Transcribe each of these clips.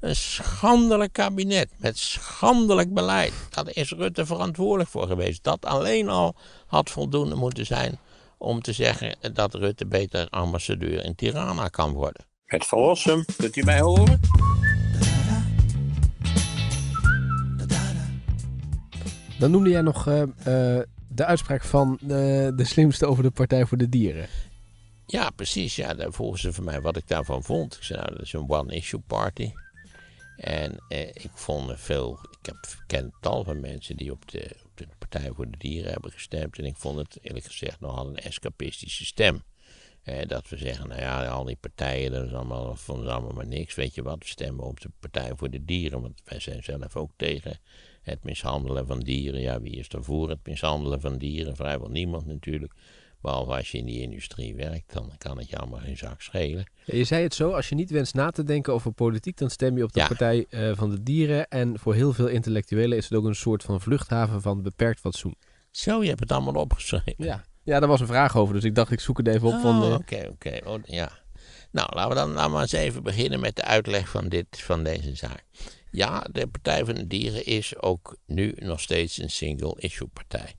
Een schandelijk kabinet met schandelijk beleid. Daar is Rutte verantwoordelijk voor geweest. Dat alleen al had voldoende moeten zijn om te zeggen dat Rutte beter ambassadeur in Tirana kan worden. Met Van Rossem, kunt u mij horen? Dan noemde jij nog de uitspraak van de slimste over de Partij voor de Dieren. Ja, precies. Ja, daar vroegen ze van mij wat ik daarvan vond. Ik zei, nou, dat is een one-issue party. En ik vond veel... Ik ken tal van mensen die op de Partij voor de Dieren hebben gestemd. En ik vond het, eerlijk gezegd, nogal een escapistische stem. Dat we zeggen, nou ja, al die partijen, dat is allemaal, vonden ze allemaal maar niks. Weet je wat, we stemmen op de Partij voor de Dieren. Want wij zijn zelf ook tegen het mishandelen van dieren. Ja, wie is er voor het mishandelen van dieren? Vrijwel niemand natuurlijk. Behalve als je in die industrie werkt, dan kan het je allemaal geen zak schelen. Je zei het zo, als je niet wenst na te denken over politiek, dan stem je op de Partij van de Dieren. En voor heel veel intellectuelen is het ook een soort van vluchthaven van beperkt fatsoen. Zo, je hebt het allemaal opgeschreven. Ja, daar was een vraag over, dus ik dacht ik zoek het even op. Oké. Oh, ja. Nou, laten we eens even beginnen met de uitleg van deze zaak. Ja, de Partij van de Dieren is ook nu nog steeds een single-issue partij.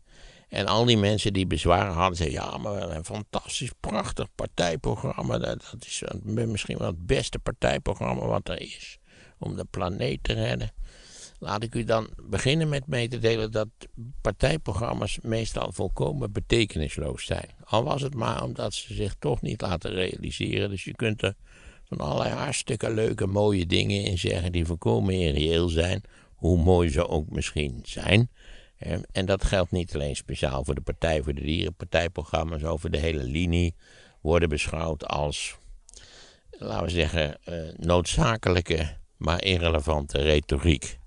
En al die mensen die bezwaren hadden, zeiden, ja, maar een fantastisch, prachtig partijprogramma. Dat is misschien wel het beste partijprogramma wat er is om de planeet te redden. Laat ik u dan beginnen met mee te delen dat partijprogramma's meestal volkomen betekenisloos zijn. Al was het maar omdat ze zich toch niet laten realiseren. Dus je kunt er van allerlei hartstikke leuke, mooie dingen in zeggen die volkomen irreëel zijn. Hoe mooi ze ook misschien zijn. En dat geldt niet alleen speciaal voor de Partij voor de Dieren. Partijprogramma's over de hele linie worden beschouwd als, laten we zeggen, noodzakelijke, maar irrelevante retoriek.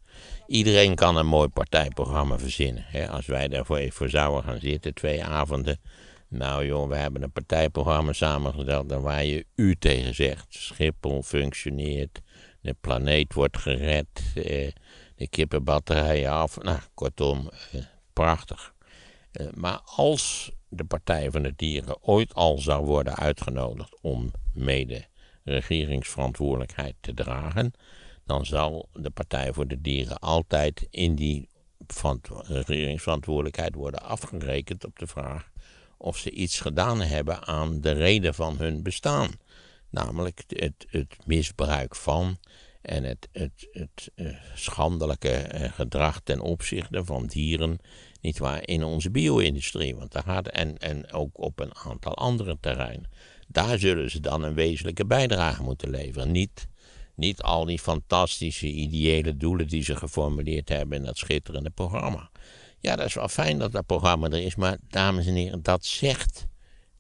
Iedereen kan een mooi partijprogramma verzinnen. Hè? Als wij daarvoor even voor zouden gaan zitten, 2 avonden. Nou joh, we hebben een partijprogramma samengesteld waar je u tegen zegt. Schiphol functioneert, de planeet wordt gered, de kippenbatterijen af. Nou, kortom, prachtig. Maar als de Partij van de Dieren ooit al zou worden uitgenodigd om mede regeringsverantwoordelijkheid te dragen, dan zal de Partij voor de Dieren altijd in die regeringsverantwoordelijkheid worden afgerekend op de vraag of ze iets gedaan hebben aan de reden van hun bestaan. Namelijk het misbruik van en het schandelijke gedrag ten opzichte van dieren, nietwaar, in onze bio-industrie. Want daar gaat, en ook op een aantal andere terreinen. Daar zullen ze dan een wezenlijke bijdrage moeten leveren. Niet al die fantastische ideële doelen die ze geformuleerd hebben in dat schitterende programma. Ja, dat is wel fijn dat dat programma er is, maar dames en heren, dat zegt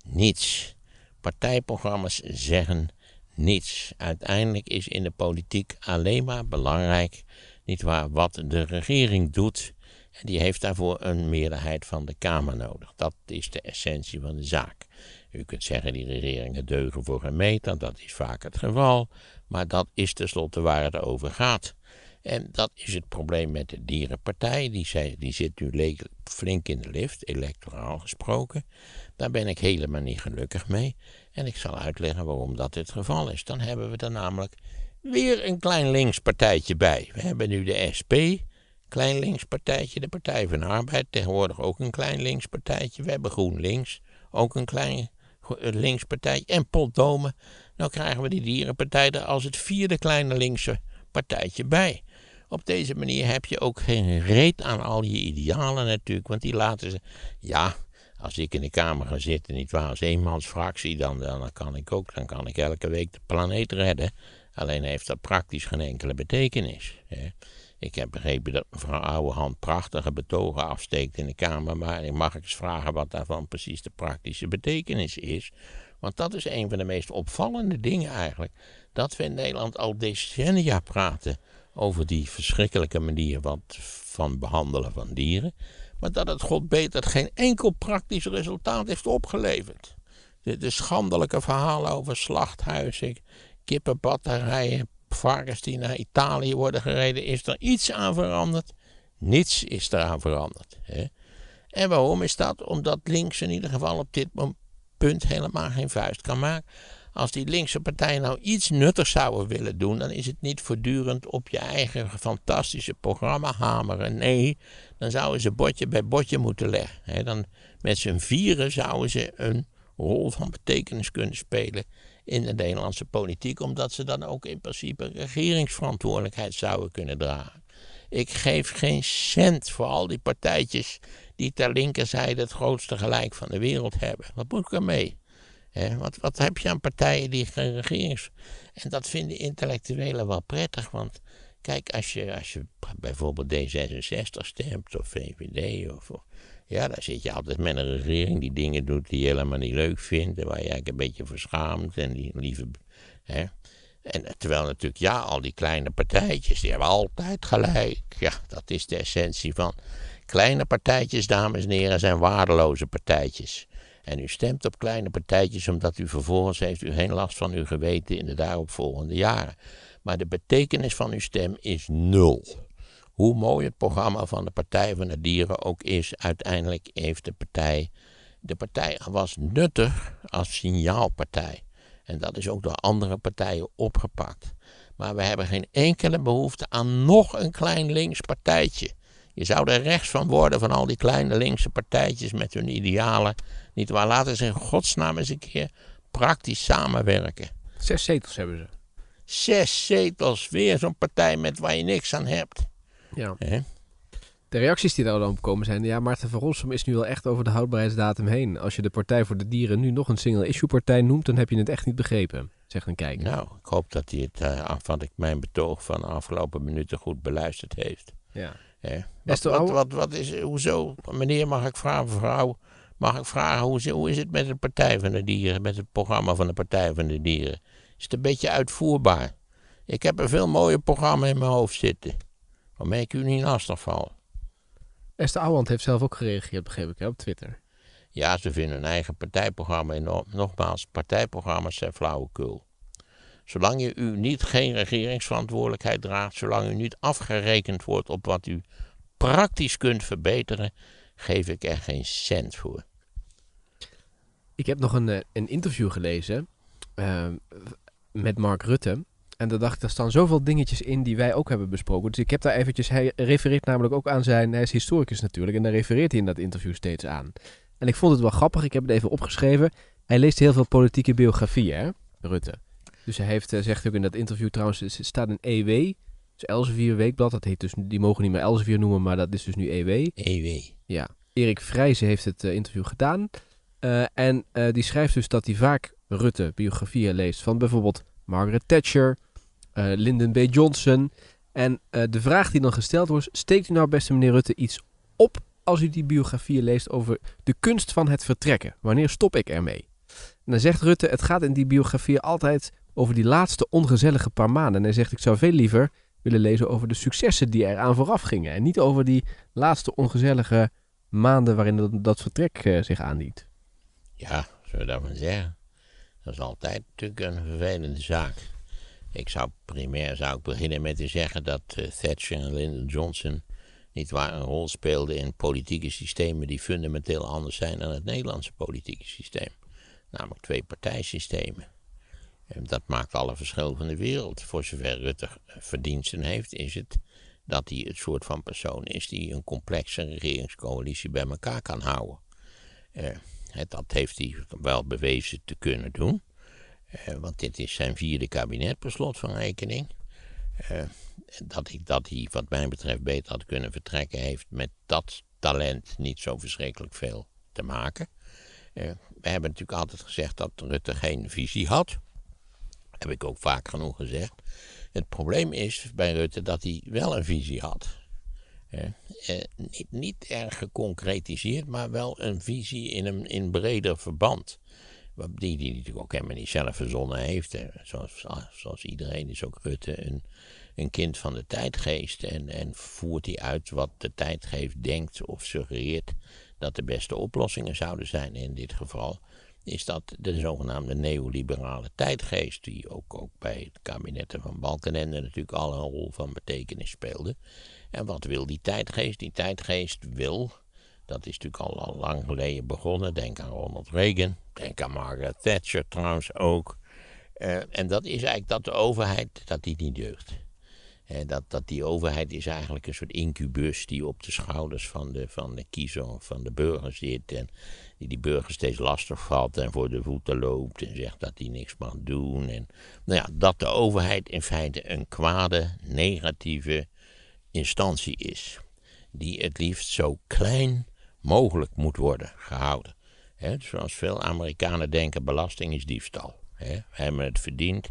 niets. Partijprogramma's zeggen niets. Uiteindelijk is in de politiek alleen maar belangrijk, nietwaar, wat de regering doet. En die heeft daarvoor een meerderheid van de Kamer nodig. Dat is de essentie van de zaak. U kunt zeggen, die regeringen deugen voor een meter, dat is vaak het geval. Maar dat is tenslotte waar het over gaat. En dat is het probleem met de Dierenpartij. Die zit nu flink in de lift, electoraal gesproken. Daar ben ik helemaal niet gelukkig mee. En ik zal uitleggen waarom dat het geval is. Dan hebben we er namelijk weer een klein linkspartijtje bij. We hebben nu de SP, klein linkspartijtje. De Partij van de Arbeid, tegenwoordig ook een klein linkspartijtje. We hebben GroenLinks, ook een klein linkspartijtje. En potdomme, nou krijgen we die Dierenpartij er als het 4e kleine linkse partijtje bij. Op deze manier heb je ook geen reet aan al je idealen natuurlijk, want die laten ze... Ja, als ik in de Kamer ga zitten, nietwaar, als eenmansfractie, dan kan ik elke week de planeet redden. Alleen heeft dat praktisch geen enkele betekenis. Hè. Ik heb begrepen dat mevrouw Ouwehand prachtige betogen afsteekt in de Kamer, maar mag ik eens vragen wat daarvan precies de praktische betekenis is? Want dat is een van de meest opvallende dingen eigenlijk, dat we in Nederland al decennia praten over die verschrikkelijke manier van behandelen van dieren, maar dat het God beter geen enkel praktisch resultaat heeft opgeleverd. De schandelijke verhalen over slachthuizen, kippenbatterijen, varkens die naar Italië worden gereden, is er iets aan veranderd? Niets is eraan veranderd. Hè? En waarom is dat? Omdat links in ieder geval op dit punt helemaal geen vuist kan maken. Als die linkse partijen nou iets nuttigs zouden willen doen, dan is het niet voortdurend op je eigen fantastische programma hameren. Nee, dan zouden ze botje bij botje moeten leggen. He, dan met z'n vieren zouden ze een rol van betekenis kunnen spelen in de Nederlandse politiek, omdat ze dan ook in principe regeringsverantwoordelijkheid zouden kunnen dragen. Ik geef geen cent voor al die partijtjes die ter linkerzijde het grootste gelijk van de wereld hebben. Wat moet ik ermee? Wat heb je aan partijen die geen regerings... En dat vinden intellectuelen wel prettig, want kijk, als je bijvoorbeeld D66 stemt of VVD of ja, dan zit je altijd met een regering die dingen doet die je helemaal niet leuk vindt en waar je eigenlijk een beetje voor schaamt en die liever... Hè? En terwijl natuurlijk, ja, al die kleine partijtjes, die hebben altijd gelijk. Ja, dat is de essentie van kleine partijtjes, dames en heren, zijn waardeloze partijtjes. En u stemt op kleine partijtjes omdat u vervolgens heeft u geen last van uw geweten in de daaropvolgende jaren. Maar de betekenis van uw stem is nul. Hoe mooi het programma van de Partij voor de Dieren ook is, uiteindelijk heeft de partij was nuttig als signaalpartij. En dat is ook door andere partijen opgepakt. Maar we hebben geen enkele behoefte aan nog een klein links partijtje. Je zou er rechts van worden van al die kleine linkse partijtjes met hun idealen. Niet waar, laten ze in godsnaam eens een keer praktisch samenwerken. 6 zetels hebben ze. 6 zetels, weer zo'n partij met waar je niks aan hebt. Ja. He? De reacties die daar dan op komen zijn... ja, Maarten van Rossem is nu al echt over de houdbaarheidsdatum heen. Als je de Partij voor de Dieren nu nog een single-issue-partij noemt... dan heb je het echt niet begrepen, zegt een kijker. Nou, ik hoop dat hij het mijn betoog van de afgelopen minuten goed beluisterd heeft. Ja. Hoezo? Meneer, mag ik vragen, mevrouw... mag ik vragen, hoe is het met de Partij van de Dieren... met het programma van de Partij van de Dieren? Is het een beetje uitvoerbaar? Ik heb een veel mooier programma in mijn hoofd zitten. Waarmee ik u niet lastig val. Esther Ouwehand heeft zelf ook gereageerd, begreep ik, hè, op Twitter. Ja, ze vinden hun eigen partijprogramma enorm. Nogmaals, partijprogramma's zijn flauwekul. Zolang je u niet geen regeringsverantwoordelijkheid draagt... zolang u niet afgerekend wordt op wat u praktisch kunt verbeteren... geef ik er geen cent voor. Ik heb nog een interview gelezen met Mark Rutte... En daar dacht ik, er staan zoveel dingetjes in die wij ook hebben besproken. Dus ik heb daar eventjes, hij refereert namelijk ook aan hij is historicus natuurlijk. En daar refereert hij in dat interview steeds aan. En ik vond het wel grappig, ik heb het even opgeschreven. Hij leest heel veel politieke biografieën, hè, Rutte. Dus hij heeft, zegt ook in dat interview trouwens, er staat een EW. Dus Elsevier Weekblad, dat heet dus, die mogen niet meer Elsevier noemen, maar dat is dus nu EW. EW. Ja, Erik Vrijze heeft het interview gedaan. En die schrijft dus dat hij vaak Rutte biografieën leest van bijvoorbeeld Margaret Thatcher... Lyndon B. Johnson. En de vraag die dan gesteld wordt... steekt u nou, beste meneer Rutte, iets op... als u die biografieën leest over de kunst van het vertrekken? Wanneer stop ik ermee? En dan zegt Rutte... het gaat in die biografieën altijd over die laatste ongezellige paar maanden. En hij zegt, ik zou veel liever willen lezen over de successen die eraan vooraf gingen. En niet over die laatste ongezellige maanden waarin dat vertrek zich aandient. Ja, zullen we daarvan zeggen? Dat is altijd natuurlijk een vervelende zaak. Ik zou primair beginnen met te zeggen dat Thatcher en Lyndon Johnson niet waar een rol speelden in politieke systemen die fundamenteel anders zijn dan het Nederlandse politieke systeem. Namelijk 2-partijsystemen. En dat maakt alle verschil van de wereld. Voor zover Rutte verdiensten heeft, is het dat hij het soort van persoon is die een complexe regeringscoalitie bij elkaar kan houden. Dat heeft hij wel bewezen te kunnen doen. Want dit is zijn 4e kabinet, per slot van rekening. Dat hij wat mij betreft beter had kunnen vertrekken... heeft met dat talent niet zo verschrikkelijk veel te maken. We hebben natuurlijk altijd gezegd dat Rutte geen visie had. Heb ik ook vaak genoeg gezegd. Het probleem is bij Rutte dat hij wel een visie had. Niet erg geconcretiseerd, maar wel een visie in breder verband... Die natuurlijk ook helemaal niet zelf verzonnen heeft. Zoals iedereen is ook Rutte een kind van de tijdgeest. En voert hij uit wat de tijdgeest denkt of suggereert dat de beste oplossingen zouden zijn. In dit geval is dat de zogenaamde neoliberale tijdgeest. Die ook bij het kabinetten van Balkenende natuurlijk al een rol van betekenis speelde. En wat wil die tijdgeest? Die tijdgeest wil... Dat is natuurlijk al lang geleden begonnen. Denk aan Ronald Reagan. Denk aan Margaret Thatcher trouwens ook. En dat is eigenlijk dat de overheid, dat die niet deugt. Dat die overheid is eigenlijk een soort incubus die op de schouders van de kiezer, van de burger zit. En die burger steeds lastig valt en voor de voeten loopt en zegt dat hij niks mag doen. En, nou ja, dat de overheid in feite een kwade, negatieve instantie is. Die het liefst zo klein mogelijk moet worden gehouden. Zoals veel Amerikanen denken, belasting is diefstal. We hebben het verdiend.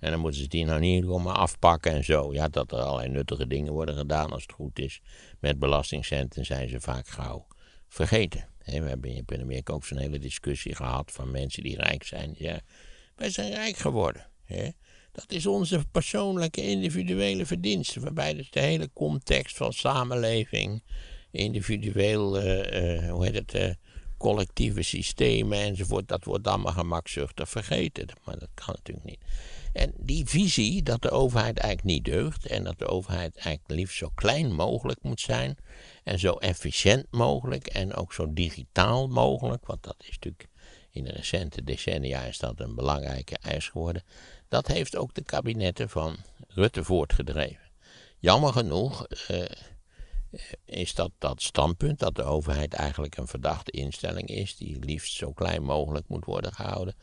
En dan moeten ze die nou niet gewoon maar afpakken en zo. Ja, dat er allerlei nuttige dingen worden gedaan als het goed is. Met belastingcenten zijn ze vaak gauw vergeten. He, we hebben in Amerika ook zo'n hele discussie gehad van mensen die rijk zijn. Ja, wij zijn rijk geworden. He. Dat is onze persoonlijke individuele verdienste. Waarbij dus de hele context van samenleving, individueel, collectieve systemen enzovoort, dat wordt allemaal gemakzuchtig vergeten. Maar dat kan natuurlijk niet. En die visie dat de overheid eigenlijk niet deugt en dat de overheid eigenlijk liefst zo klein mogelijk moet zijn en zo efficiënt mogelijk en ook zo digitaal mogelijk, want dat is natuurlijk in de recente decennia is dat een belangrijke eis geworden, dat heeft ook de kabinetten van Rutte voortgedreven. Jammer genoeg is dat standpunt dat de overheid eigenlijk een verdachte instelling is die liefst zo klein mogelijk moet worden gehouden.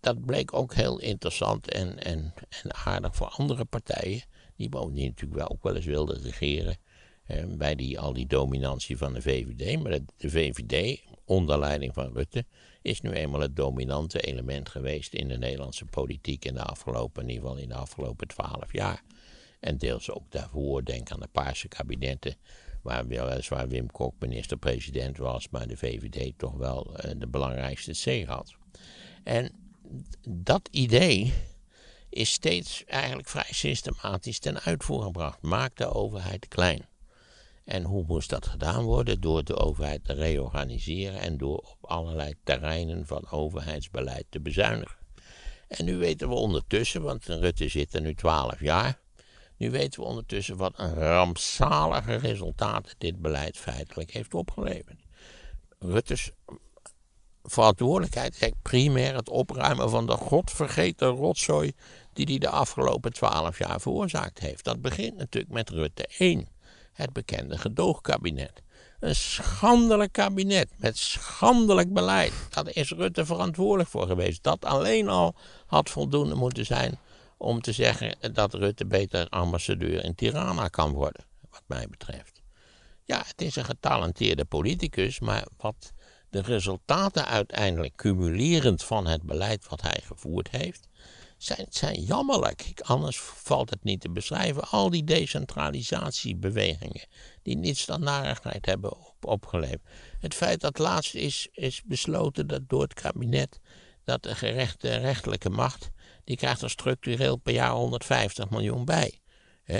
Dat bleek ook heel interessant en aardig voor andere partijen. Die natuurlijk wel ook wel eens wilden regeren bij al die dominantie van de VVD. Maar de VVD, onder leiding van Rutte, is nu eenmaal het dominante element geweest in de Nederlandse politiek in ieder geval in de afgelopen 12 jaar. En deels ook daarvoor, denk aan de Paarse kabinetten, waar weliswaar Wim Kok minister-president was, maar de VVD toch wel de belangrijkste steeg had. En dat idee is steeds eigenlijk vrij systematisch ten uitvoer gebracht. Maak de overheid klein. En hoe moest dat gedaan worden? Door de overheid te reorganiseren en door op allerlei terreinen van overheidsbeleid te bezuinigen. En nu weten we ondertussen, want Rutte zit er nu 12 jaar... nu weten we ondertussen wat een rampzalige resultaten dit beleid feitelijk heeft opgeleverd. Rutte's verantwoordelijkheid is primair het opruimen van de godvergeten rotzooi die hij de afgelopen 12 jaar veroorzaakt heeft. Dat begint natuurlijk met Rutte 1, het bekende gedoogkabinet. Een schandelijk kabinet met schandelijk beleid. Daar is Rutte verantwoordelijk voor geweest. Dat alleen al had voldoende moeten zijn om te zeggen dat Rutte beter ambassadeur in Tirana kan worden, wat mij betreft. Ja, het is een getalenteerde politicus, maar wat de resultaten uiteindelijk cumulerend van het beleid wat hij gevoerd heeft, zijn jammerlijk. Anders valt het niet te beschrijven. Al die decentralisatiebewegingen die niets dan narigheid hebben opgeleverd. Het feit dat laatst is besloten dat door het kabinet dat de rechterlijke macht, die krijgt er structureel per jaar 150 miljoen bij.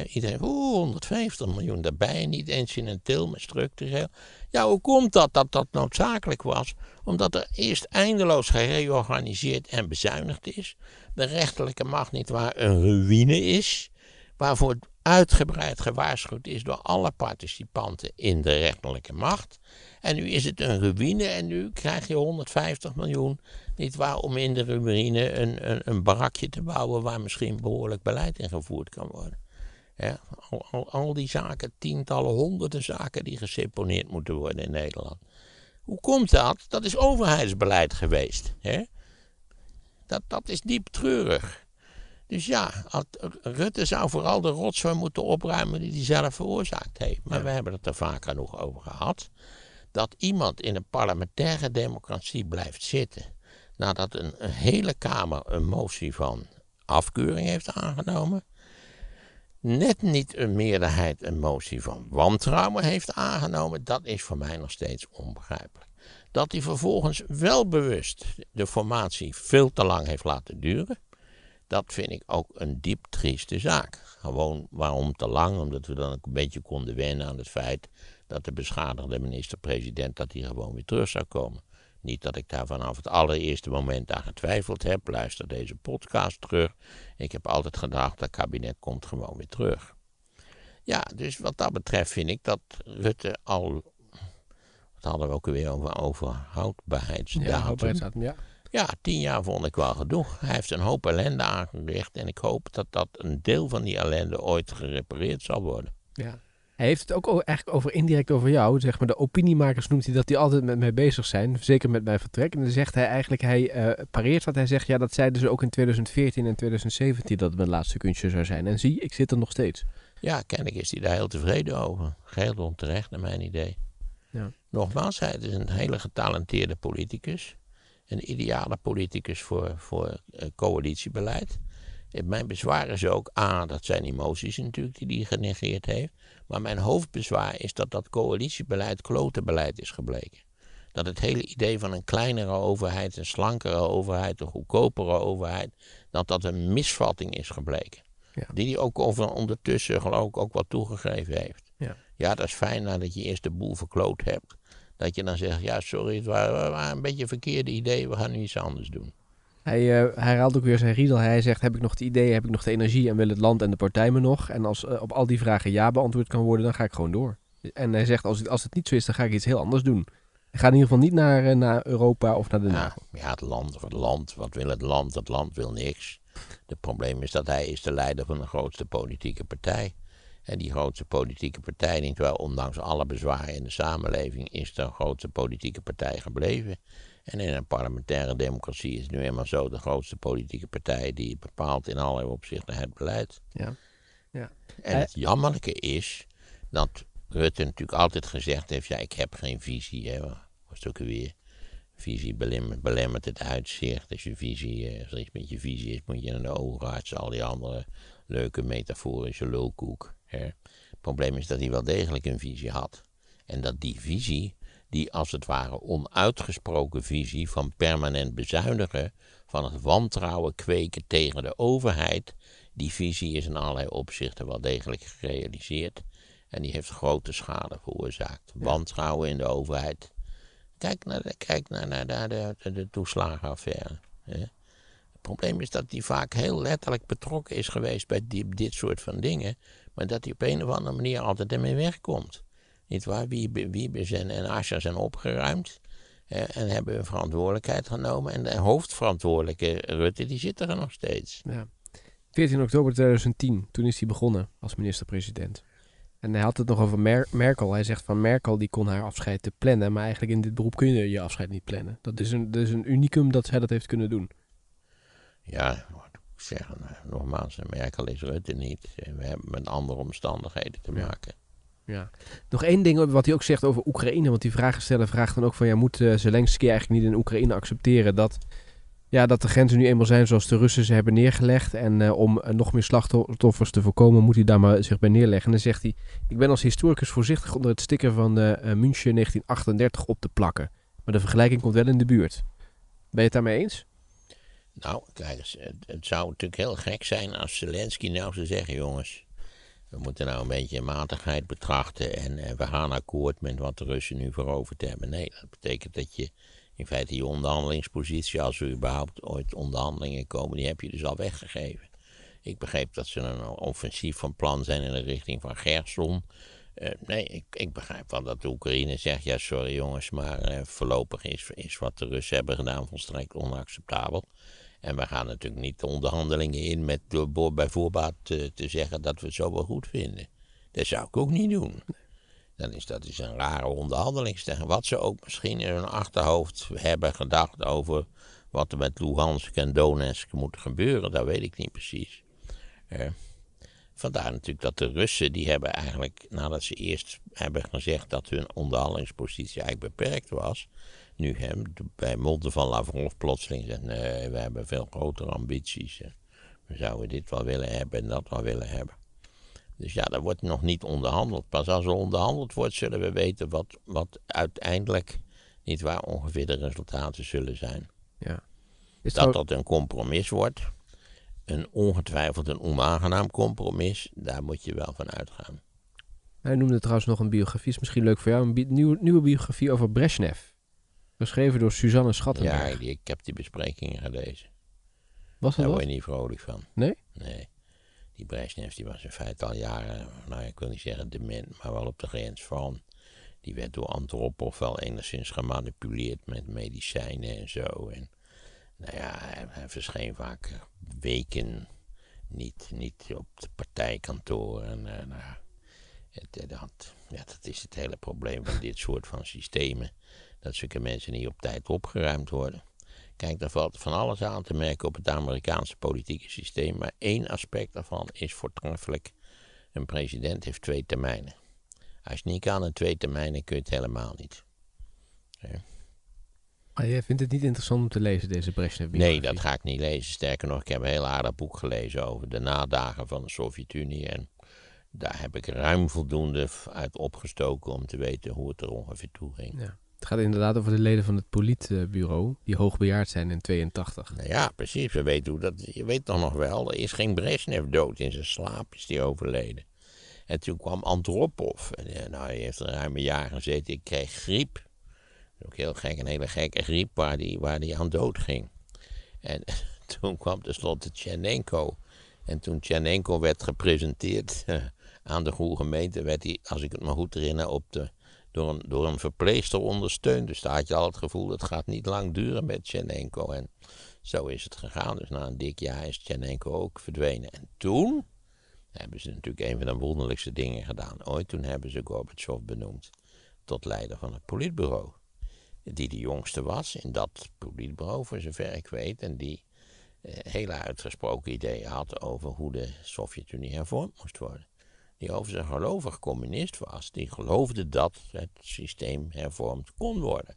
Iedereen, 150 miljoen daarbij, niet eens in een til, maar structureel. Ja, hoe komt dat noodzakelijk was? Omdat er eerst eindeloos gereorganiseerd en bezuinigd is. De rechterlijke macht niet waar een ruïne is, waarvoor uitgebreid gewaarschuwd is door alle participanten in de rechterlijke macht. En nu is het een ruïne en nu krijg je 150 miljoen, niet waar, om in de ruïne een barakje te bouwen waar misschien behoorlijk beleid in gevoerd kan worden. Ja, al die zaken, tientallen, honderden zaken die geseponeerd moeten worden in Nederland. Hoe komt dat? Dat is overheidsbeleid geweest. Hè? Dat is diep treurig. Dus ja, Rutte zou vooral de rotzooi moeten opruimen die hij zelf veroorzaakt heeft. Maar we hebben het er vaak genoeg over gehad. Dat iemand in een parlementaire democratie blijft zitten nadat een hele Kamer een motie van afkeuring heeft aangenomen, net niet een meerderheid een motie van wantrouwen heeft aangenomen, dat is voor mij nog steeds onbegrijpelijk. Dat hij vervolgens wel bewust de formatie veel te lang heeft laten duren, dat vind ik ook een diep trieste zaak. Gewoon waarom te lang? Omdat we dan ook een beetje konden wennen aan het feit dat de beschadigde minister-president, dat hij gewoon weer terug zou komen. Niet dat ik daar vanaf het allereerste moment aan getwijfeld heb. Luister deze podcast terug. Ik heb altijd gedacht, dat kabinet komt gewoon weer terug. Ja, dus wat dat betreft vind ik dat Rutte al, wat hadden we ook weer over houdbaarheidsdatum. Ja, Ja, 10 jaar vond ik wel genoeg. Hij heeft een hoop ellende aangericht en ik hoop dat dat een deel van die ellende ooit gerepareerd zal worden. Ja. Hij heeft het ook eigenlijk over indirect over jou. Zeg maar, de opiniemakers noemt hij dat die altijd met mij bezig zijn. Zeker met mijn vertrek. En dan zegt hij eigenlijk, hij pareert wat hij zegt. Ja, dat zeiden ze ook in 2014 en 2017 dat het mijn laatste kunstje zou zijn. En zie, ik zit er nog steeds. Ja, kennelijk is hij daar heel tevreden over. Geheel onterecht naar mijn idee. Ja. Nogmaals, hij is een hele getalenteerde politicus. Een ideale politicus voor coalitiebeleid. Mijn bezwaar is ook, dat zijn emoties natuurlijk die hij genegeerd heeft. Maar mijn hoofdbezwaar is dat dat coalitiebeleid klotenbeleid is gebleken. Dat het hele idee van een kleinere overheid, een slankere overheid, een goedkopere overheid, dat dat een misvatting is gebleken. Ja. Die hij ook ondertussen geloof ik ook wel toegegeven heeft. Ja, dat is fijn nadat je eerst de boel verkloot hebt. Dat je dan zegt, ja sorry, het waren een beetje een verkeerde idee, we gaan nu iets anders doen. Hij haalt ook weer zijn riedel. Hij zegt, heb ik nog de ideeën, heb ik nog de energie en wil het land en de partij me nog? En als op al die vragen ja beantwoord kan worden, dan ga ik gewoon door. En hij zegt, als het niet zo is, dan ga ik iets heel anders doen. Ik ga in ieder geval niet naar Europa of naar de NAVO. Ja, het land. Wat wil het land? Het land wil niks. Het probleem is dat hij is de leider van de grootste politieke partij. En die grootste politieke partij, nietwaar, ondanks alle bezwaren in de samenleving, is de grootste politieke partij gebleven. En in een parlementaire democratie is het nu eenmaal zo, de grootste politieke partij die bepaalt in allerlei opzichten het beleid. Ja. Ja. En het jammerlijke is dat Rutte natuurlijk altijd gezegd heeft, ja ik heb geen visie, hè. Was het ook weer, visie belemmert het uitzicht. Als er iets met je visie is, moet je naar de oogarts, al die andere leuke metaforische lulkoek. Hè. Het probleem is dat hij wel degelijk een visie had. En dat die visie, die als het ware onuitgesproken visie van permanent bezuinigen, van het wantrouwen kweken tegen de overheid, die visie is in allerlei opzichten wel degelijk gerealiseerd. En die heeft grote schade veroorzaakt. Ja. Wantrouwen in de overheid. Kijk naar de toeslagenaffaire. Hè. Het probleem is dat die vaak heel letterlijk betrokken is geweest bij dit soort van dingen, maar dat hij op een of andere manier altijd ermee wegkomt. Niet waar? Wiebe en Asscher zijn opgeruimd en hebben hun verantwoordelijkheid genomen. En de hoofdverantwoordelijke Rutte, die zit er nog steeds. Ja. 14 oktober 2010, toen is hij begonnen als minister-president. En hij had het nog over Merkel. Hij zegt van Merkel, die kon haar afscheid te plannen, maar eigenlijk in dit beroep kun je je afscheid niet plannen. Dat is een unicum dat zij dat heeft kunnen doen. Ja, wat moet ik zeggen? Nogmaals, Merkel is Rutte niet. We hebben met andere omstandigheden te maken. Ja. Nog één ding wat hij ook zegt over Oekraïne, want die vragensteller vraagt dan ook van, ja, moet Zelensky eigenlijk niet in Oekraïne accepteren dat de grenzen nu eenmaal zijn zoals de Russen ze hebben neergelegd en om nog meer slachtoffers te voorkomen moet hij daar maar zich bij neerleggen. En dan zegt hij, ik ben als historicus voorzichtig onder het sticker van München 1938 op te plakken, maar de vergelijking komt wel in de buurt. Ben je het daarmee eens? Nou, kijk eens, het zou natuurlijk heel gek zijn als Zelensky nou zou zeggen, jongens, we moeten nou een beetje matigheid betrachten en we gaan akkoord met wat de Russen nu veroverd hebben. Nee, dat betekent dat je in feite die onderhandelingspositie, als er überhaupt ooit onderhandelingen komen, die heb je dus al weggegeven. Ik begreep dat ze een offensief van plan zijn in de richting van Kherson. Ik begrijp wel dat de Oekraïne zegt, ja sorry jongens, maar voorlopig is wat de Russen hebben gedaan volstrekt onacceptabel. En we gaan natuurlijk niet de onderhandelingen in met bij voorbaat te zeggen dat we het zo wel goed vinden. Dat zou ik ook niet doen. Dat is een rare onderhandelingstechniek. Wat ze ook misschien in hun achterhoofd hebben gedacht over wat er met Luhansk en Donetsk moet gebeuren, dat weet ik niet precies. Vandaar natuurlijk dat de Russen, die hebben eigenlijk, nadat ze eerst hebben gezegd dat hun onderhandelingspositie eigenlijk beperkt was, nu bij monden van Lavrov plotseling zegt, nee, we hebben veel grotere ambities. We zouden dit wel willen hebben en dat wel willen hebben. Dus ja, daar wordt nog niet onderhandeld. Pas als er onderhandeld wordt, zullen we weten wat uiteindelijk, niet waar, ongeveer de resultaten zullen zijn. Ja. Dat een compromis wordt, een ongetwijfeld een onaangenaam compromis, daar moet je wel van uitgaan. Hij noemde trouwens nog een biografie, is misschien leuk voor jou, een nieuwe biografie over Brezhnev. Geschreven door Suzanne Schattenberg. Ja, ik heb die besprekingen gelezen. Daar word je niet vrolijk van. Nee? Nee. Die Brezhnev, die was in feite al jaren, nou ik wil niet zeggen dement, maar wel op de grens van. Die werd door Antropov wel enigszins gemanipuleerd met medicijnen en zo. En Nou ja, hij verscheen vaak weken niet op de partijkantoor. Dat is het hele probleem van dit soort van systemen. Dat zulke mensen niet op tijd opgeruimd worden. Kijk, daar valt van alles aan te merken op het Amerikaanse politieke systeem. Maar één aspect daarvan is voortreffelijk. Een president heeft 2 termijnen. Als je niet kan in 2 termijnen, kun je het helemaal niet. Ja. Maar jij vindt het niet interessant om te lezen, deze Brezhnev-biografie? Nee, dat ga ik niet lezen. Sterker nog, ik heb een heel aardig boek gelezen over de nadagen van de Sovjet-Unie. En daar heb ik ruim voldoende uit opgestoken om te weten hoe het er ongeveer toe ging. Ja. Het gaat inderdaad over de leden van het politbureau die hoogbejaard zijn in 82. Nou ja, precies. We weten hoe dat, je weet dan nog wel, er is geen Brezhnev dood. In zijn slaap is die overleden. En toen kwam Andropov. En, nou, hij heeft er ruim een jaar gezeten. Ik kreeg griep. Ook heel gek, een hele gekke griep waar die aan dood ging. En toen kwam tenslotte Tjernenko. En toen Tjernenko werd gepresenteerd aan de goede gemeente, werd hij, als ik het me goed herinner, door een verpleegster ondersteund. Dus daar had je al het gevoel, het gaat niet lang duren met Tjernenko. En zo is het gegaan. Dus na een dik jaar is Tjernenko ook verdwenen. En toen hebben ze natuurlijk een van de wonderlijkste dingen gedaan ooit. Toen hebben ze Gorbatsjov benoemd tot leider van het politbureau. Die de jongste was in dat politbureau, voor zover ik weet. En die hele uitgesproken ideeën had over hoe de Sovjet-Unie hervormd moest worden. Die overigens een gelovig communist was. Die geloofde dat het systeem hervormd kon worden.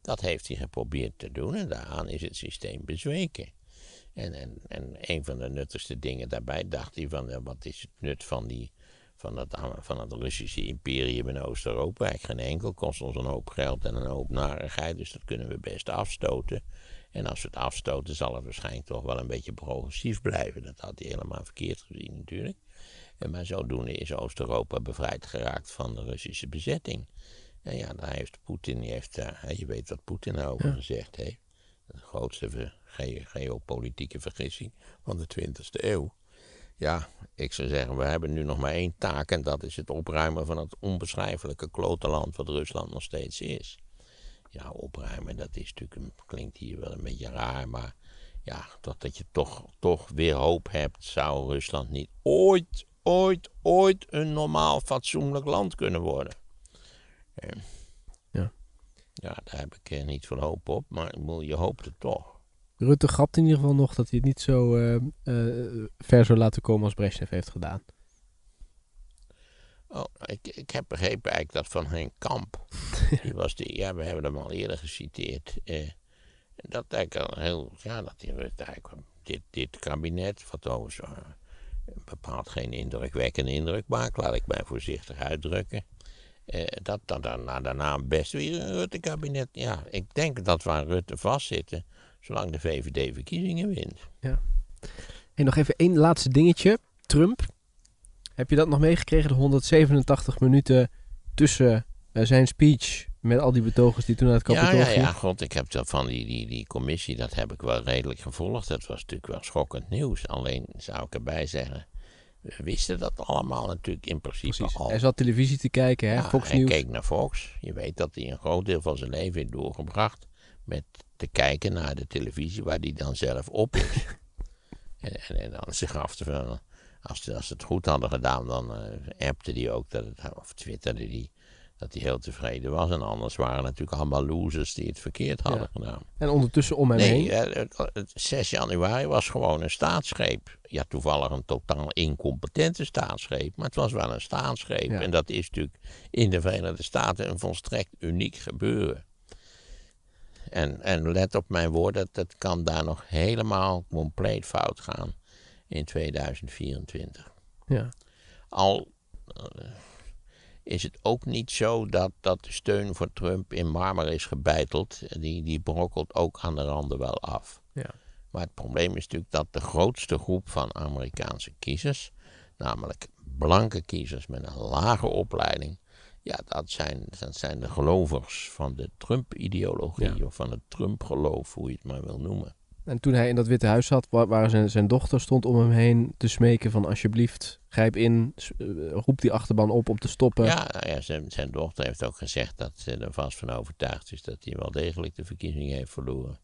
Dat heeft hij geprobeerd te doen en daaraan is het systeem bezweken. En een van de nuttigste dingen daarbij dacht hij van, wat is het nut van het Russische imperium in Oost-Europa? Eigenlijk geen enkel, kost ons een hoop geld en een hoop narigheid, dus dat kunnen we best afstoten. En als we het afstoten, zal het waarschijnlijk toch wel een beetje progressief blijven. Dat had hij helemaal verkeerd gezien natuurlijk. Maar zodoende is Oost-Europa bevrijd geraakt van de Russische bezetting. En ja, daar heeft Poetin, je weet wat Poetin daarover gezegd heeft. De grootste geopolitieke vergissing van de 20e eeuw. Ja, ik zou zeggen, we hebben nu nog maar 1 taak... en dat is het opruimen van het onbeschrijfelijke klotenland wat Rusland nog steeds is. Ja, opruimen, dat is natuurlijk, klinkt hier wel een beetje raar, maar ja, dat je toch weer hoop hebt, zou Rusland niet ooit een normaal fatsoenlijk land kunnen worden. Ja, daar heb ik niet veel hoop op, maar je hoopt het toch. Rutte grapt in ieder geval nog dat hij het niet zo ver zou laten komen als Brezhnev heeft gedaan. Oh, ik heb begrepen eigenlijk dat van Henk Kamp, we hebben hem al eerder geciteerd, dat eigenlijk al heel, dat hij eigenlijk dit kabinet, wat overigens bepaald geen indrukwekkende indruk maakt, laat ik mij voorzichtig uitdrukken. Dat daarna best weer een Rutte-kabinet. Ja, ik denk dat we aan Rutte vastzitten, zolang de VVD verkiezingen wint. Ja. En nog even 1 laatste dingetje. Trump. Heb je dat nog meegekregen? De 187 minuten tussen zijn speech met al die betogers die toen naar het Kapitool gingen? Ja, god, ik heb van die commissie, dat heb ik wel redelijk gevolgd. Dat was natuurlijk wel schokkend nieuws. Alleen zou ik erbij zeggen, we wisten dat allemaal natuurlijk in principe al. Hij zat televisie te kijken, hè? Ja, Fox News. Hij keek naar Fox. Je weet dat hij een groot deel van zijn leven heeft doorgebracht met te kijken naar de televisie waar hij dan zelf op is. en dan zich af te vullen. Als ze het goed hadden gedaan, dan appte hij ook, of twitterde hij, dat hij heel tevreden was. En anders waren het natuurlijk allemaal losers die het verkeerd hadden gedaan. En ondertussen om hem heen? Het 6 januari was gewoon een staatsgreep. Ja, toevallig een totaal incompetente staatsgreep, maar het was wel een staatsgreep. Ja. En dat is natuurlijk in de Verenigde Staten een volstrekt uniek gebeuren. En let op mijn woord, dat kan daar nog helemaal compleet fout gaan in 2024. Ja. Al is het ook niet zo dat de steun voor Trump in marmer is gebeiteld. Die brokkelt ook aan de randen wel af. Ja. Maar het probleem is natuurlijk dat de grootste groep van Amerikaanse kiezers, namelijk blanke kiezers met een lage opleiding, ja, dat zijn de gelovers van de Trump-ideologie, of van het Trump-geloof, hoe je het maar wil noemen. En toen hij in dat Witte Huis zat, waar zijn dochter stond om hem heen te smeken van alsjeblieft, grijp in, roep die achterban op om te stoppen. Ja, zijn dochter heeft ook gezegd dat ze er vast van overtuigd is dat hij wel degelijk de verkiezingen heeft verloren.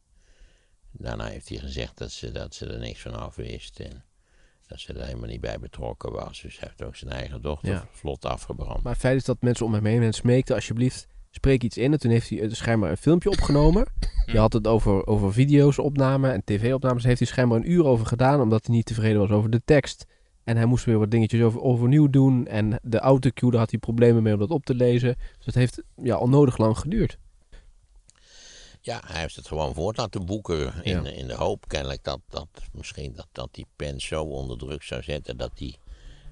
Daarna heeft hij gezegd dat ze er niks van af wist en dat ze er helemaal niet bij betrokken was. Dus hij heeft ook zijn eigen dochter vlot afgebrand. Maar het feit is dat mensen om hem heen smeekten, alsjeblieft, spreek iets in. En toen heeft hij schijnbaar een filmpje opgenomen. Je had het over video's opnamen en tv-opnames. Daar heeft hij schijnbaar een uur over gedaan, omdat hij niet tevreden was over de tekst. En hij moest weer wat dingetjes overnieuw doen. En de autocue, daar had hij problemen mee om dat op te lezen. Dus dat heeft onnodig lang geduurd. Ja, hij heeft het gewoon voort laten boeken in de hoop kennelijk dat misschien die pen zo onder druk zou zetten dat hij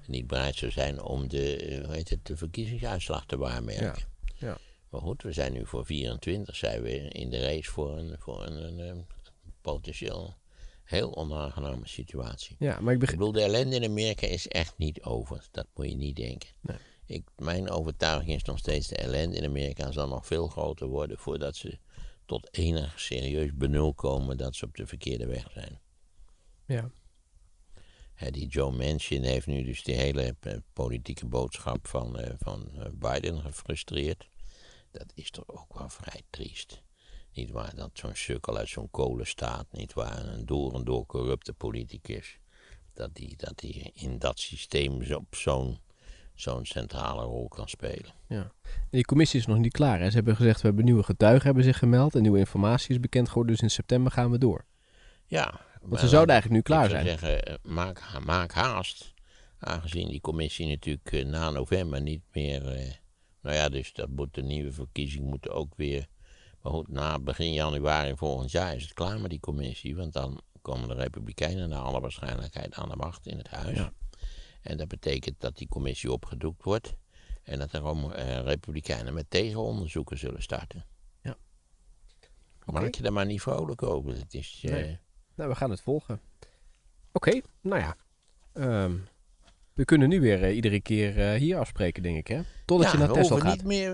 niet bereid zou zijn om de verkiezingsuitslag te waarmerken. Ja. Ja. Maar goed, we zijn nu voor 24, zijn we in de race voor een potentieel heel onaangename situatie. Ja, maar ik bedoel, de ellende in Amerika is echt niet over. Dat moet je niet denken. Nee. Mijn overtuiging is nog steeds, de ellende in Amerika zal nog veel groter worden voordat ze tot enig serieus benul komen dat ze op de verkeerde weg zijn. Ja. Die Joe Manchin heeft nu dus die hele politieke boodschap van Biden gefrustreerd. Dat is toch ook wel vrij triest. Niet waar, dat zo'n sukkel uit zo'n kolenstaat, niet waar, een door en door corrupte politicus, dat die in dat systeem op zo'n centrale rol kan spelen. Ja. En die commissie is nog niet klaar, hè? Ze hebben gezegd, we hebben nieuwe getuigen hebben zich gemeld en nieuwe informatie is bekend geworden, dus in september gaan we door. Ja. Want ze zouden eigenlijk nu klaar zijn. Ik zou zeggen, maak haast, aangezien die commissie natuurlijk na november niet meer, dus dat moet de nieuwe verkiezing moeten ook weer. Maar goed, na begin januari volgend jaar is het klaar met die commissie. Want dan komen de Republikeinen naar alle waarschijnlijkheid aan de macht in het huis. Ja. En dat betekent dat die commissie opgedoekt wordt. En dat er Republikeinen met tegenonderzoeken zullen starten. Ja. Okay. Maak je er maar niet vrolijk over. Het is, nee. Nou, we gaan het volgen. Oké, nou ja. We kunnen nu weer iedere keer hier afspreken, denk ik, hè? Totdat je naar Texel gaat. Niet meer,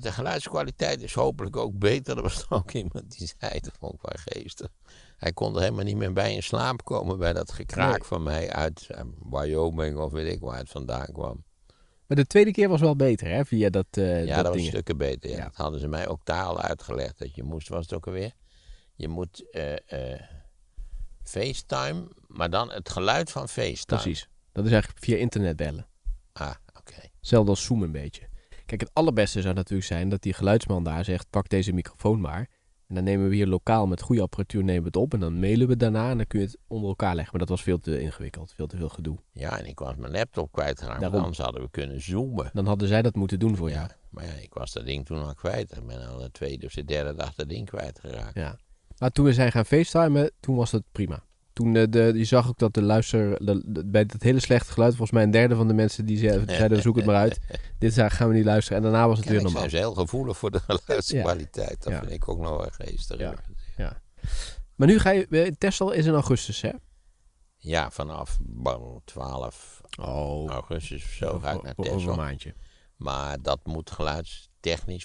de geluidskwaliteit is hopelijk ook beter. Er was ook iemand die zei, dat vond ik wel geestig. Hij kon er helemaal niet meer bij in slaap komen bij dat gekraak van mij uit Wyoming of weet ik waar het vandaan kwam. Maar de tweede keer was wel beter, hè? Via dat dat was stukken beter, ja. Dat hadden ze mij ook taal uitgelegd. Dat je moest, was het ook alweer, je moet FaceTime, maar dan het geluid van FaceTime. Precies. Dat is eigenlijk via internet bellen. Ah, oké. Hetzelfde als Zoom een beetje. Kijk, het allerbeste zou natuurlijk zijn dat die geluidsman daar zegt, pak deze microfoon maar. En dan nemen we hier lokaal met goede apparatuur nemen we het op. En dan mailen we daarna en dan kun je het onder elkaar leggen. Maar dat was veel te ingewikkeld, veel te veel gedoe. Ja, en ik was mijn laptop kwijtgeraakt. Anders hadden we kunnen zoomen. Dan hadden zij dat moeten doen voor jou. Maar ja, ik was dat ding toen al kwijt. Ik ben al de tweede of de derde dag dat ding kwijtgeraakt. Ja. Maar toen we zijn gaan facetimen, toen was dat prima. Toen je zag ook dat bij dat hele slechte geluid, volgens mij een derde van de mensen die zeiden, zoek het maar uit. Dit gaan we niet luisteren. En daarna was het weer normaal. Ze zijn heel gevoelig voor de geluidskwaliteit. Dat vind ik ook nog wel geestig. Ja. Ja. Maar nu ga je, Texel is in augustus, hè? Ja, vanaf 12 augustus of zo ga ik naar Texel. Over een maandje. Maar dat moet geluidstechnisch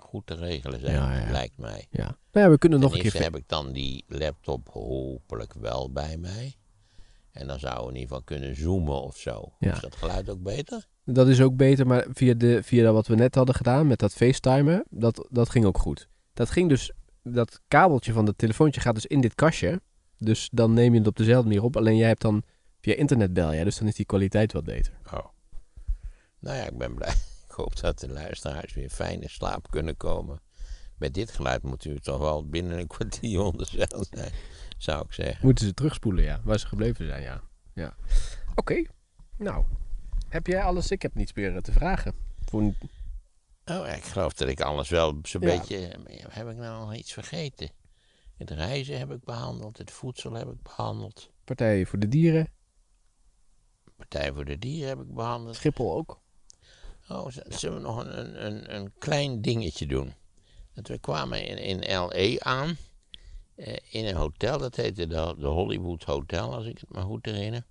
goed te regelen zijn, lijkt mij. Ja. Nou ja, we kunnen nog een keer. Ten eerste heb ik dan die laptop hopelijk wel bij mij. En dan zouden we in ieder geval kunnen zoomen of zo. Ja. Is dat geluid ook beter? Dat is ook beter, maar via wat we net hadden gedaan met dat facetimen, dat ging ook goed. Dat ging dus, dat kabeltje van dat telefoontje gaat dus in dit kastje. Dus dan neem je het op dezelfde manier op. Alleen jij hebt dan via internet bel, dus dan is die kwaliteit wat beter. Oh. Nou ja, ik ben blij. Ik hoop dat de luisteraars weer fijn in slaap kunnen komen. Met dit geluid moet u toch wel binnen een kwartier onderzeil zijn, zou ik zeggen. Moeten ze terugspoelen, waar ze gebleven zijn, ja. Oké. Nou, heb jij alles? Ik heb niets meer te vragen. Ik geloof dat ik alles wel zo'n beetje. Heb ik nou nog iets vergeten? Het reizen heb ik behandeld, het voedsel heb ik behandeld. Partij voor de Dieren heb ik behandeld. Schiphol ook. Oh, zullen we nog een klein dingetje doen? Dat we kwamen in L.A. aan, in een hotel, dat heette de Hollywood Hotel, als ik het maar goed herinner.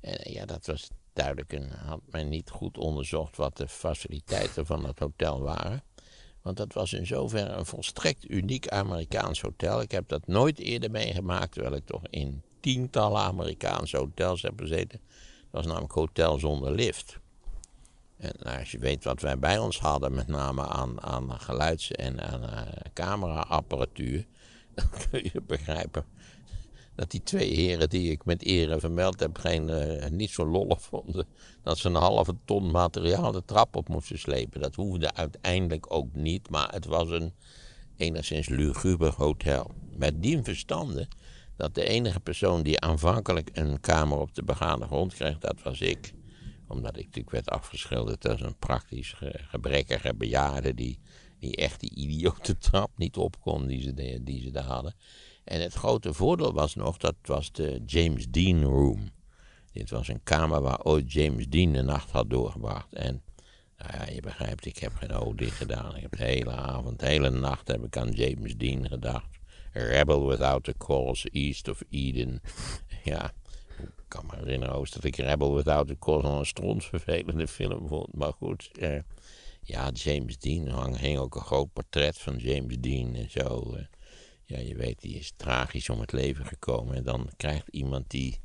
En dat was duidelijk, had men niet goed onderzocht wat de faciliteiten van dat hotel waren. Want dat was in zoverre een volstrekt uniek Amerikaans hotel. Ik heb dat nooit eerder meegemaakt, terwijl ik toch in tientallen Amerikaanse hotels heb gezeten. Dat was namelijk hotel zonder lift. En als je weet wat wij bij ons hadden, met name aan geluids- en aan cameraapparatuur, Dan kun je begrijpen dat die twee heren die ik met ere vermeld heb niet zo lollig vonden. Dat ze een halve ton materiaal de trap op moesten slepen. Dat hoefde uiteindelijk ook niet, maar het was een enigszins luguber hotel. Met dien verstande dat de enige persoon die aanvankelijk een kamer op de begane grond kreeg, dat was ik. Omdat ik natuurlijk werd afgeschilderd als een praktisch gebrekkige bejaarde die echt die idiote trap niet op kon die ze daar hadden. En het grote voordeel was nog, dat was de James Dean Room. Dit was een kamer waar ooit James Dean de nacht had doorgebracht. En nou ja, je begrijpt, ik heb geen oog dicht gedaan. Ik heb de hele avond, de hele nacht heb ik aan James Dean gedacht. Rebel without a Cause, East of Eden. Ja, ik kan me herinneren oost dat ik Rebel without a Cause al een strontvervelende film vond. Maar goed, ja, James Dean, er hing ook een groot portret van James Dean en zo. Ja, je weet, die is tragisch om het leven gekomen. En dan krijgt iemand die,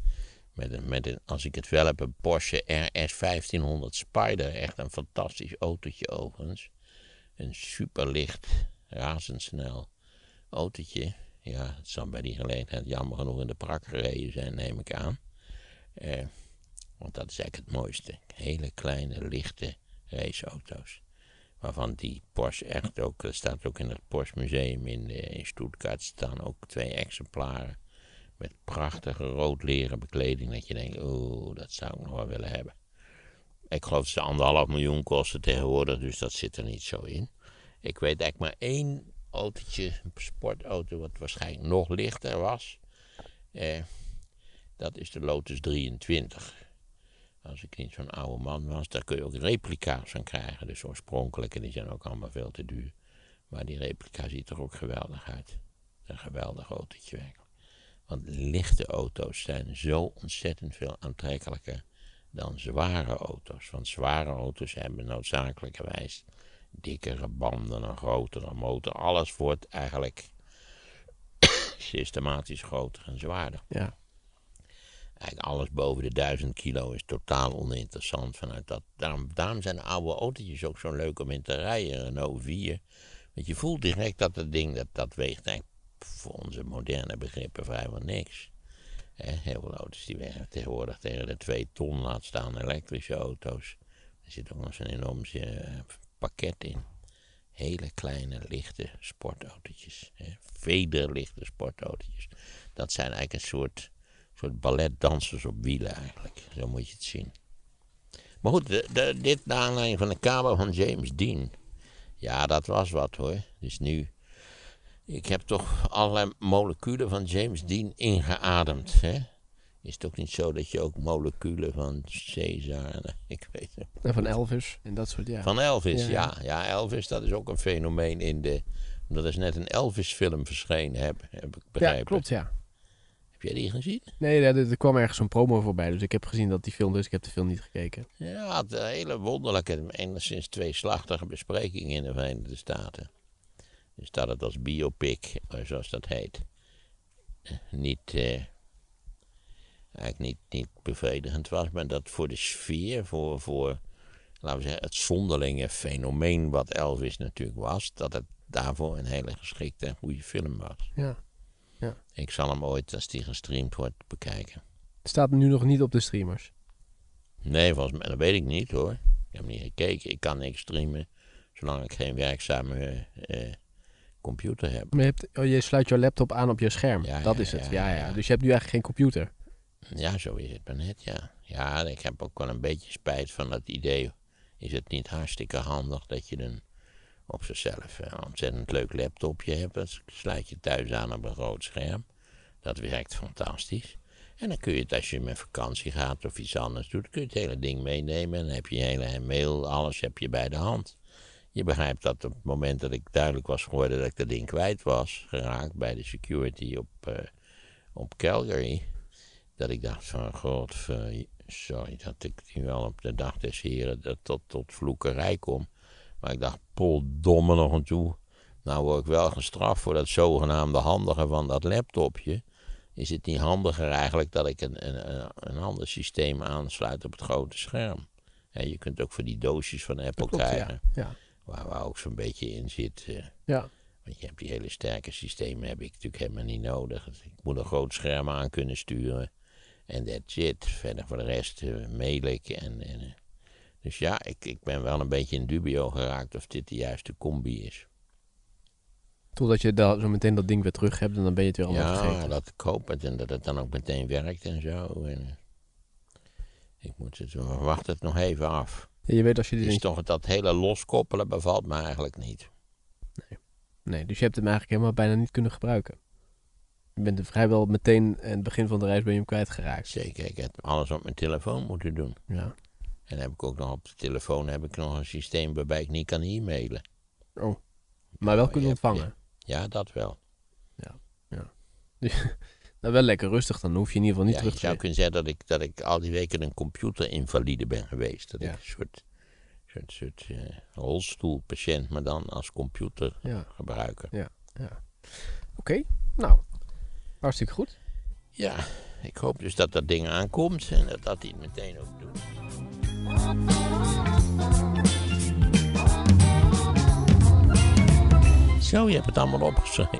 als ik het wel heb, een Porsche RS 1500 Spyder. Echt een fantastisch autootje overigens. Een superlicht, razendsnel autootje. Ja, het zal bij die gelegenheid jammer genoeg in de prak gereden zijn, neem ik aan. Want dat is eigenlijk het mooiste. Hele kleine, lichte raceauto's. Waarvan die Porsche echt ook, er staat ook in het Porsche Museum in Stuttgart staan ook twee exemplaren met prachtige rood leren bekleding. Dat je denkt, oeh, dat zou ik nog wel willen hebben. Ik geloof dat ze 1,5 miljoen kosten tegenwoordig, dus dat zit er niet zo in. Ik weet eigenlijk maar één autootje, een sportauto, wat waarschijnlijk nog lichter was. Dat is de Lotus 23. Als ik niet zo'n oude man was, daar kun je ook replica's van krijgen. Dus oorspronkelijke, die zijn ook allemaal veel te duur. Maar die replica ziet er ook geweldig uit. Een geweldig autootje werkelijk. Want lichte auto's zijn zo ontzettend veel aantrekkelijker dan zware auto's. Want zware auto's hebben noodzakelijkerwijs dikkere banden, een grotere motor. Alles wordt eigenlijk systematisch groter en zwaarder. Ja. Eigenlijk alles boven de 1000 kilo is totaal oninteressant vanuit dat. Daarom zijn oude autootjes ook zo leuk om in te rijden. Renault 4. Want je voelt direct dat het ding, dat weegt eigenlijk voor onze moderne begrippen vrijwel niks. Heel veel auto's die wegen tegenwoordig tegen de 2 ton, laat staan elektrische auto's. Er zit ook nog zo'n enorm pakket in. Hele kleine, lichte sportautootjes. Vederlichte sportautootjes. Dat zijn eigenlijk een soort balletdansers op wielen eigenlijk. Zo moet je het zien. Maar goed, dit naar aanleiding van de kamer van James Dean. Ja, dat was wat hoor. Dus nu, ik heb toch allerlei moleculen van James Dean ingeademd. Hè? Is het ook niet zo dat je ook moleculen van Caesar, ik weet het. En van Elvis en dat soort, ja. Van Elvis, ja. Ja, Elvis, dat is ook een fenomeen in de... Omdat er net een Elvis-film verschenen, heb ik begrepen. Ja, klopt, ja. Heb jij die gezien? Nee, er kwam ergens zo'n promo voorbij. Dus ik heb gezien dat die film, dus ik heb de film niet gekeken. Ja, het hele wonderlijke, enigszins tweeslachtige bespreking in de Verenigde Staten. Dus dat het als biopic, zoals dat heet, eigenlijk niet bevredigend was. Maar dat voor de sfeer, voor laten we zeggen, het zonderlinge fenomeen wat Elvis natuurlijk was, dat het daarvoor een hele geschikte en goede film was. Ja. Ja. Ik zal hem ooit, als die gestreamd wordt, bekijken. Staat hem nu nog niet op de streamers? Nee, volgens mij, dat weet ik niet hoor. Ik heb hem niet gekeken. Ik kan niks streamen zolang ik geen werkzame computer heb. Maar je sluit je laptop aan op je scherm. Ja, dat is het. Ja. Dus je hebt nu eigenlijk geen computer. Ja, zo is het maar net, ja. Ja, ik heb ook wel een beetje spijt van dat idee. Is het niet hartstikke handig dat je een... op zichzelf een ontzettend leuk laptopje hebt. Dat sluit je thuis aan op een groot scherm. Dat werkt fantastisch. En dan kun je het, als je met vakantie gaat of iets anders doet, kun je het hele ding meenemen. En dan heb je hele mail, alles heb je bij de hand. Je begrijpt dat op het moment dat ik duidelijk was geworden dat ik dat ding kwijt was geraakt bij de security op Calgary, dat ik dacht van god, sorry dat ik nu al op de dag des heren tot vloekerij kom. Maar ik dacht, poldomme nog en toe, nou word ik wel gestraft voor dat zogenaamde handige van dat laptopje. Is het niet handiger eigenlijk dat ik een ander systeem aansluit op het grote scherm? Ja, je kunt ook voor die doosjes van Apple krijgen, ja. Waar ook zo'n beetje in zit. Ja. Want je hebt die hele sterke systemen, heb ik natuurlijk helemaal niet nodig. Ik moet een groot scherm aan kunnen sturen. En that's it. Verder voor de rest mail ik. Dus ja, ik ben wel een beetje in dubio geraakt of dit de juiste combi is. Totdat je daar zo meteen dat ding weer terug hebt en dan ben je het weer allemaal vergeten. Ja, dat ik hoop het en dat het dan ook meteen werkt en zo. En ik moet het, wacht het nog even af. Ja, je weet als je dit... toch dat hele loskoppelen bevalt me eigenlijk niet. Nee, dus je hebt hem eigenlijk helemaal bijna niet kunnen gebruiken. Je bent er vrijwel meteen aan het begin van de reis ben je hem kwijtgeraakt. Zeker, ik heb alles op mijn telefoon moeten doen. Ja. En heb ik ook nog op de telefoon een systeem waarbij ik niet kan e-mailen. Oh, maar wel kunnen ontvangen. Ja, dat wel. Ja. Dus, nou, wel lekker rustig, dan hoef je in ieder geval niet terug te je zou kunnen zeggen dat ik al die weken een computerinvalide ben geweest. Dat ik een soort rolstoelpatiënt, maar dan als computergebruiker. Ja. Oké, nou, hartstikke goed. Ja, ik hoop dus dat dat ding aankomt en dat hij het meteen ook doet. Zo, je hebt het allemaal opgeschreven.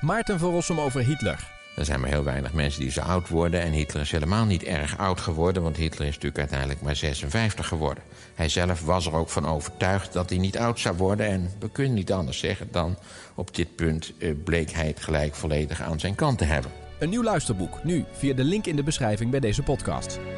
Maarten van Rossem over Hitler. Er zijn maar heel weinig mensen die zo oud worden. En Hitler is helemaal niet erg oud geworden. Want Hitler is natuurlijk uiteindelijk maar 56 geworden. Hij zelf was er ook van overtuigd dat hij niet oud zou worden. En we kunnen niet anders zeggen dan op dit punt bleek hij het gelijk volledig aan zijn kant te hebben. Een nieuw luisterboek, nu via de link in de beschrijving bij deze podcast.